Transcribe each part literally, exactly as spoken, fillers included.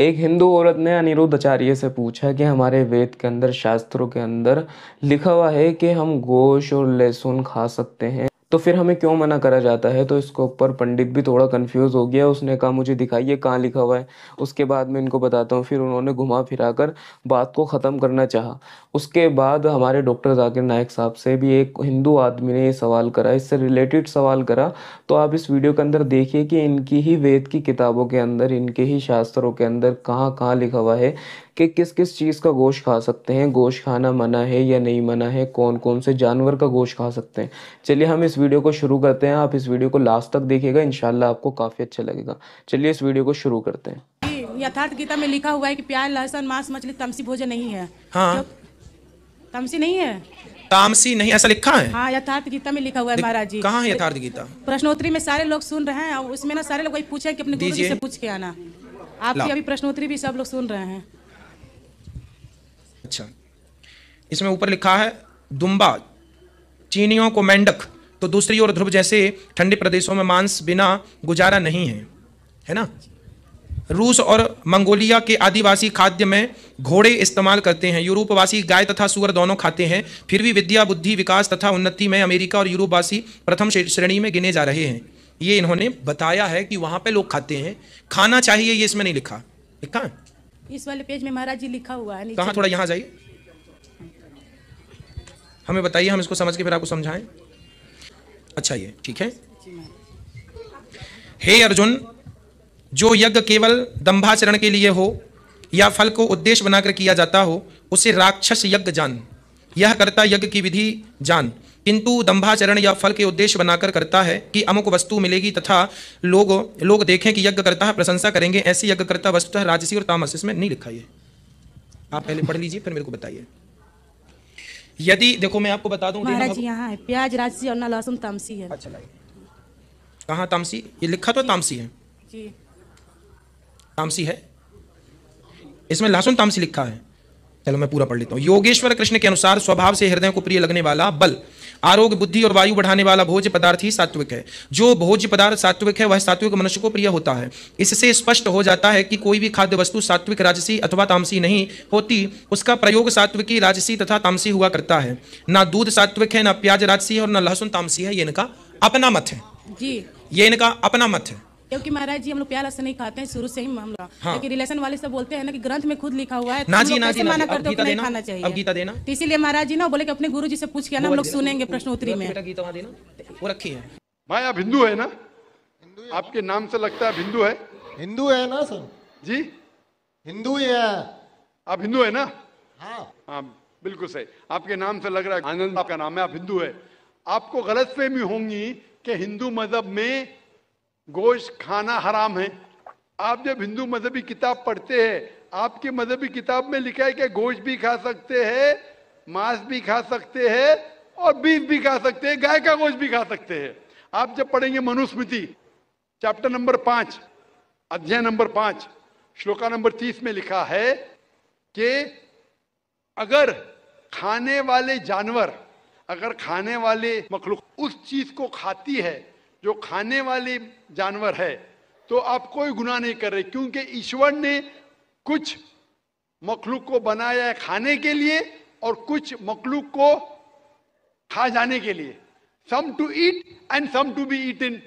एक हिंदू औरत ने अनिरुद्ध आचार्य से पूछा कि हमारे वेद के अंदर, शास्त्रों के अंदर लिखा हुआ है कि हम गोश्त और लहसुन खा सकते हैं, तो फिर हमें क्यों मना करा जाता है। तो इसके ऊपर पंडित भी थोड़ा कंफ्यूज हो गया। उसने कहा मुझे दिखाइए कहाँ लिखा हुआ है, उसके बाद मैं इनको बताता हूँ। फिर उन्होंने घुमा फिरा कर बात को ख़त्म करना चाहा। उसके बाद हमारे डॉक्टर जाकिर नायक साहब से भी एक हिंदू आदमी ने ये सवाल करा, इससे रिलेटेड सवाल करा। तो आप इस वीडियो के अंदर देखिए कि इनकी ही वेद की किताबों के अंदर, इनके ही शास्त्रों के अंदर कहाँ कहाँ लिखा हुआ है कि किस किस चीज़ का गोश्त खा सकते हैं, गोश्त खाना मना है या नहीं मना है, कौन कौन से जानवर का गोश्त खा सकते हैं। चलिए हम इस वीडियो को शुरू करते हैं। आप इस वीडियो को लास्ट तक देखिएगा, इंशाल्लाह आपको काफ़ी अच्छा लगेगा। चलिए इस वीडियो को शुरू करते हैं। यथार्थ गीता में लिखा हुआ है कि प्याज, लहसुन, मांस, मछली तामसी भोजन नहीं है। हाँ। तामसी नहीं है, तामसी नहीं, ऐसा लिखा है। हाँ, यथार्थ गीता में लिखा हुआ है महाराज जी। कहाँ है यथार्थ गीता? प्रश्नोत्तरी में सारे लोग सुन रहे हैं, उसमें ना सारे लोग वही पूछे कि अपने गुरु जी से पूछ के आना। आपकी अभी प्रश्नोत्तरी भी सब लोग सुन रहे हैं। अच्छा, इसमें ऊपर लिखा है दुम्बा चीनियों को मेंढक, तो दूसरी ओर ध्रुव जैसे ठंडे प्रदेशों में मांस बिना गुजारा नहीं है, है ना। रूस और मंगोलिया के आदिवासी खाद्य में घोड़े इस्तेमाल करते हैं। यूरोपवासी गाय तथा सूअर दोनों खाते हैं। फिर भी विद्या, बुद्धि, विकास तथा उन्नति में अमेरिका और यूरोपवासी प्रथम श्रेणी में गिने जा रहे हैं। ये इन्होंने बताया है कि वहाँ पे लोग खाते हैं, खाना चाहिए ये इसमें नहीं लिखा। लिखा है इस वाले पेज में महाराज जी, लिखा हुआ है। कहाँ? थोड़ा यहाँ जाइए, हमें बताइए, हम इसको समझ के फिर आपको समझाएं। अच्छा, ये ठीक है। हे अर्जुन, जो यज्ञ केवल दंभाचरण के लिए हो या फल को उद्देश्य बनाकर किया जाता हो उसे राक्षस यज्ञ जान। यह कर्ता यज्ञ की विधि जान, किंतु दंभाचरण या फल के उद्देश्य बनाकर करता है कि अमुक वस्तु मिलेगी तथा लोग लोग देखें कि यज्ञ करता है, प्रशंसा करेंगे, ऐसे यज्ञ करता वस्तुतः राजसी और तामसी। इसमें नहीं लिखा ये, आप पहले पढ़ लीजिए फिर मेरे को बताइए। यदि देखो मैं आपको बता दूं महाराज जी, यहाँ है प्याज राजसी और लहसुन तामसी है। अच्छा, कहाँ तामसी? ये लिखा तो तामसी है जी, तामसी है। इसमें लहसुन तामसी लिखा है। चलो मैं पूरा पढ़ लेता हूँ। योगेश्वर कृष्ण के अनुसार स्वभाव से हृदय को प्रिय लगने वाला, बल, आरोग्य, बुद्धि और वायु बढ़ाने वाला भोज्य पदार्थ ही सात्विक है। जो भोज्य पदार्थ सात्विक है वह सात्विक मनुष्य को प्रिय होता है। इससे स्पष्ट हो जाता है कि कोई भी खाद्य वस्तु सात्विक, राजसी अथवा तामसी नहीं होती। उसका प्रयोग सात्विकी, राजसी तथा तामसी हुआ करता है। ना दूध सात्विक है, ना प्याज राजसी है और ना लहसुन तामसी है। ये इनका अपना मत है जी, ये इनका अपना मत है। क्योंकि महाराज जी हम लोग प्याज लहसुन नहीं खाते हैं शुरू से ही मामला। हाँ। लेकिन रिलेशन वाले सब बोलते हैं ना कि ग्रंथ में खुद लिखा हुआ है, ना जी, ना जी, माना करते हो कि नहीं खाना चाहिए। अब गीता देना, तो इसीलिए महाराज जी ना बोले कि अपने गुरु जी से पूछ के आना, हम लोग सुनेंगे प्रश्नोत्तरी में। वो रखी है भाई, आप हिंदू है ना? आपके नाम से लगता है हिंदू है। हिंदू है ना सर जी? हिंदू है आप? हिंदू है ना? हाँ, बिल्कुल सही। आपके नाम से लग रहा है, आनंद आपका नाम है, आप हिंदू है। आपको गलतफहमी होंगी कि हिंदू मजहब में गोश्त खाना हराम है। आप जब हिंदू मजहबी किताब पढ़ते हैं, आपके मजहबी किताब में लिखा है कि गोश्त भी खा सकते हैं, मांस भी खा सकते हैं और बीफ भी खा सकते हैं, गाय का गोश्त भी खा सकते हैं। आप जब पढ़ेंगे मनुस्मृति चैप्टर नंबर पांच, अध्याय नंबर पांच, श्लोका नंबर तीस में लिखा है कि अगर खाने वाले जानवर, अगर खाने वाले मखलूक उस चीज को खाती है जो खाने वाले जानवर है, तो आप कोई गुनाह नहीं कर रहे, क्योंकि ईश्वर ने कुछ मखलूक को बनाया है खाने के लिए और कुछ मखलूक को खा जाने के लिए। Some to eat and some to be eaten.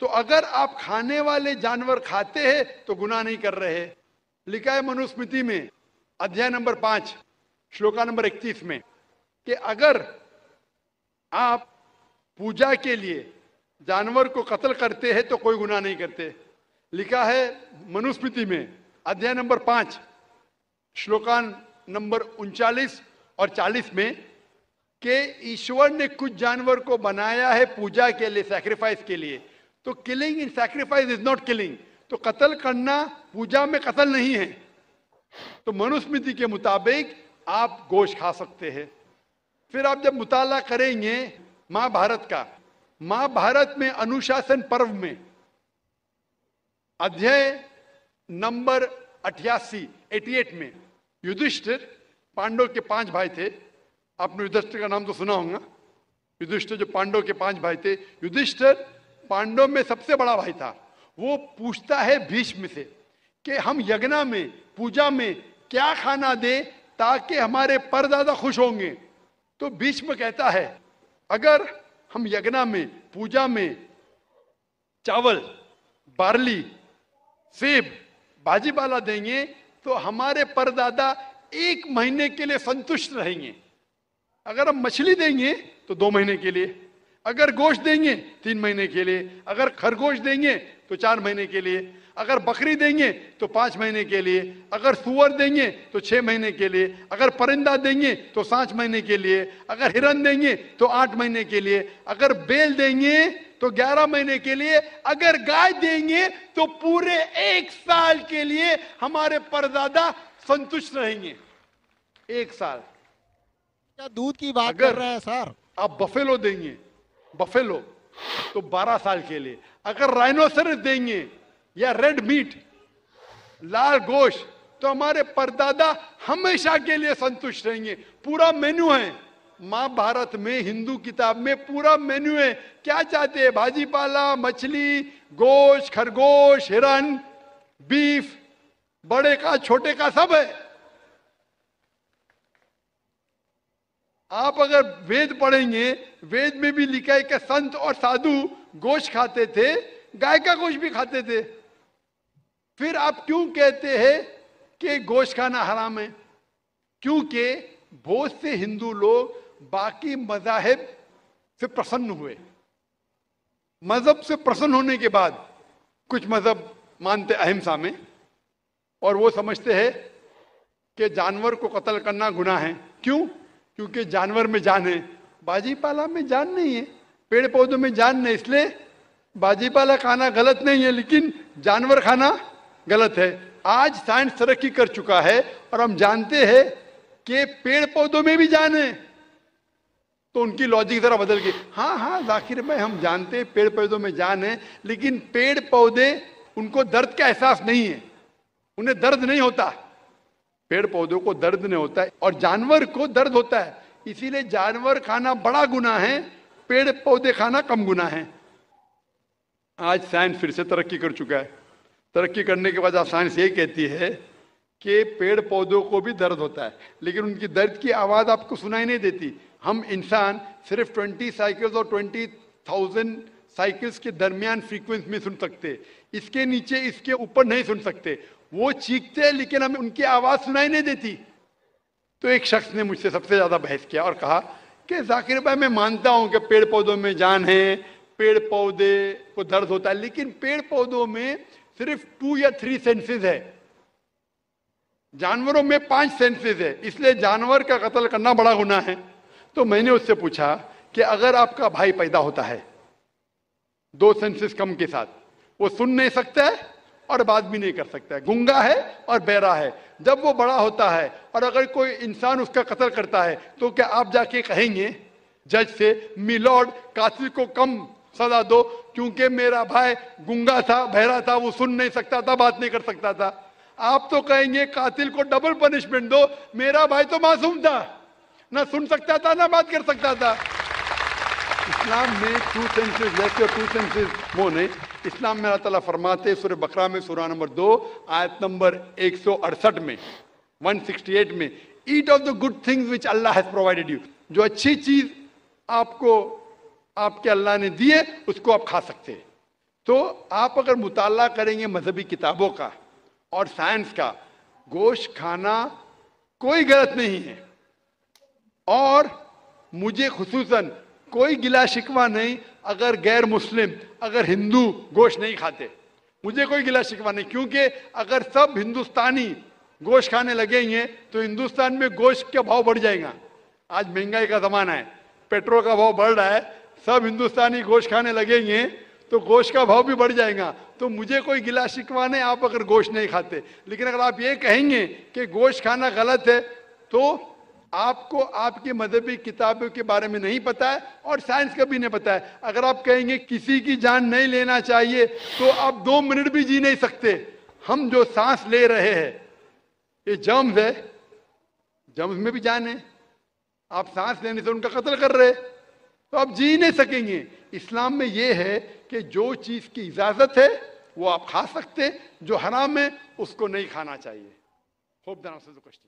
तो अगर आप खाने वाले जानवर खाते हैं तो गुनाह नहीं कर रहे। लिखा है मनुस्मृति में अध्याय नंबर पांच श्लोका नंबर इकतीस में कि अगर आप पूजा के लिए जानवर को कत्ल करते हैं तो कोई गुनाह नहीं करते। लिखा है मनुस्मृति में अध्याय नंबर पांच श्लोकान नंबर उनचालीस और चालीस में कि ईश्वर ने कुछ जानवर को बनाया है पूजा के लिए, सैक्रिफाइस के लिए। तो killing in sacrifice is not killing, तो कत्ल करना पूजा में कत्ल नहीं है। तो मनुस्मृति के मुताबिक आप गोश्त खा सकते हैं। फिर आप जब मुताला करेंगे महाभारत का, महाभारत में अनुशासन पर्व में अध्याय नंबर अठासी अठासी में युधिष्ठिर, पांडव के पांच भाई थे, आपने युधिष्ठिर का नाम तो सुना होगा। युधिष्ठिर जो पांडव के पांच भाई थे, युधिष्ठिर पांडव में सबसे बड़ा भाई था। वो पूछता है भीष्म से कि हम यज्ञा में, पूजा में क्या खाना दे ताकि हमारे परदादा खुश होंगे। तो भीष्म कहता है अगर हम यज्ञा में, पूजा में चावल, बार्ली, सेब, भाजी वाला देंगे तो हमारे परदादा एक महीने के लिए संतुष्ट रहेंगे। अगर हम मछली देंगे तो दो महीने के लिए, अगर गोश्त देंगे तीन महीने के लिए, अगर खरगोश देंगे तो चार महीने के लिए, अगर बकरी देंगे तो पाँच महीने के लिए, अगर सुअर देंगे तो छः महीने के लिए, अगर परिंदा देंगे तो सात महीने के लिए, अगर हिरन देंगे तो आठ महीने के लिए, अगर बैल देंगे तो ग्यारह महीने के लिए, अगर गाय देंगे तो पूरे एक साल के लिए हमारे परदादा संतुष्ट रहेंगे। एक साल। क्या दूध की बात कर रहे हैं सर? आप बफेलो देंगे, बफेलो तो बारह साल के लिए, अगर राइनोसेरस देंगे या रेड मीट, लाल गोश्त, तो हमारे परदादा हमेशा के लिए संतुष्ट रहेंगे। पूरा मेन्यू है महाभारत में, हिंदू किताब में पूरा मेन्यू है। क्या चाहते हैं? भाजी पाला, मछली, गोश्त, खरगोश, हिरन, बीफ, बड़े का छोटे का सब है। आप अगर वेद पढ़ेंगे, वेद में भी लिखा है कि संत और साधु गोश्त खाते थे, गाय का गोश्त भी खाते थे। फिर आप क्यों कहते हैं कि गोश्त खाना हराम है? क्योंकि बहुत से हिंदू लोग बाकी मज़ाहिब से प्रसन्न हुए। मज़हब से प्रसन्न होने के बाद कुछ मज़हब मानते अहिंसा में, और वो समझते हैं कि जानवर को कत्ल करना गुनाह है। क्यों? क्योंकि जानवर में जान है, बाजीपाला में जान नहीं है, पेड़ पौधों में जान नहीं, इसलिए बाजीपाला खाना गलत नहीं है लेकिन जानवर खाना गलत है। आज साइंस तरक्की कर चुका है और हम जानते हैं कि पेड़ पौधों में भी जान है, तो उनकी लॉजिक जरा बदल गई। हाँ हाँ जाकिर भाई, हम जानते हैं पेड़ पौधों में जान है, लेकिन पेड़ पौधे, उनको दर्द का एहसास नहीं है, उन्हें दर्द नहीं होता, पेड़ पौधों को दर्द नहीं होता है और जानवर को दर्द होता है। इसीलिए जानवर खाना बड़ा गुनाह है, पेड़ पौधे खाना कम गुनाह है। आज साइंस फिर से तरक्की कर चुका है। तरक्की करने के बाद आज साइंस ये कहती है कि पेड़ पौधों को भी दर्द होता है, लेकिन उनकी दर्द की आवाज़ आपको सुनाई नहीं देती। हम इंसान सिर्फ बीस साइकिल्स और बीस हज़ार साइकिल्स के दरमियान फ्रीक्वेंसी में सुन सकते, इसके नीचे इसके ऊपर नहीं सुन सकते। वो चीखते हैं लेकिन हमें उनकी आवाज़ सुनाई नहीं देती। तो एक शख्स ने मुझसे सबसे ज़्यादा बहस किया और कहा कि जाकिर भाई, मैं मानता हूँ कि पेड़ पौधों में जान है, पेड़ पौधे को दर्द होता है, लेकिन पेड़ पौधों में सिर्फ टू या थ्री सेंसेस है, जानवरों में पांच सेंसेस है, इसलिए जानवर का कत्ल करना बड़ा गुनाह है। तो मैंने उससे पूछा कि अगर आपका भाई पैदा होता है दो सेंसेस कम के साथ, वो सुन नहीं सकता है और बात भी नहीं कर सकता है, गूंगा है और बहरा है, जब वो बड़ा होता है और अगर कोई इंसान उसका कत्ल करता है तो क्या आप जाके कहेंगे जज से, मिलॉर्ड कातिल को कम सजा दो क्योंकि मेरा भाई गूंगा था, बहरा था, वो सुन नहीं सकता था, बात नहीं कर सकता था? आप तो कहेंगे कातिल को डबल पनिशमेंट दो, मेरा भाई तो मासूम था, ना सुन सकता था ना बात कर सकता था। इस्लाम में टू सेंसेस लेस और टू सेंसेस मोर नहीं। इस्लाम में अल्लाह ताला फरमाते सूरह बकरा में, सूरह नंबर दो आयत नंबर एक सौ अड़सठ में, वन सिक्सटी एट में, eat of the good things which Allah has provided you, जो अच्छी चीज़ आपको आपके अल्लाह ने दिए उसको आप खा सकते हैं। तो आप अगर मुताला करेंगे मजहबी किताबों का और साइंस का, गोश्त खाना कोई गलत नहीं है। और मुझे खुसूसन कोई गिला शिकवा नहीं अगर गैर मुस्लिम, अगर हिंदू गोश्त नहीं खाते, मुझे कोई गिला शिकवा नहीं, क्योंकि अगर सब हिंदुस्तानी गोश्त खाने लगेंगे तो हिंदुस्तान में गोश्त का भाव बढ़ जाएगा। आज महंगाई का ज़माना है, पेट्रोल का भाव बढ़ रहा है, सब हिंदुस्तानी गोश्त खाने लगेंगे तो गोश्त का भाव भी बढ़ जाएगा। तो मुझे कोई गिला शिकवा नहीं आप अगर गोश्त नहीं खाते, लेकिन अगर आप ये कहेंगे कि गोश्त खाना गलत है तो आपको आपकी मजहबी किताबों के बारे में नहीं पता है और साइंस का भी नहीं पता है। अगर आप कहेंगे किसी की जान नहीं लेना चाहिए तो आप दो मिनट भी जी नहीं सकते। हम जो सांस ले रहे हैं ये जर्म्स है, जर्म्स में भी जान है, आप सांस लेने से उनका कत्ल कर रहे तो आप जी नहीं सकेंगे। इस्लाम में यह है कि जो चीज़ की इजाज़त है वो आप खा सकते, जो हराम है उसको नहीं खाना चाहिए। Hope that answers the question.